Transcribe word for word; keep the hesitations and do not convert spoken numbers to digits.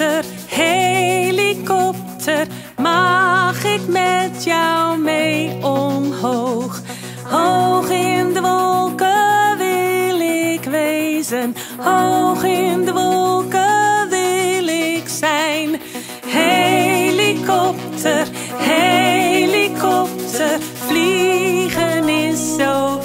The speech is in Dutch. helikopter, helikopter, mag ik met jou mee omhoog? Hoog in de wolken wil ik wezen, hoog in de wolken wil ik zijn. Helikopter, helikopter, vliegen is zo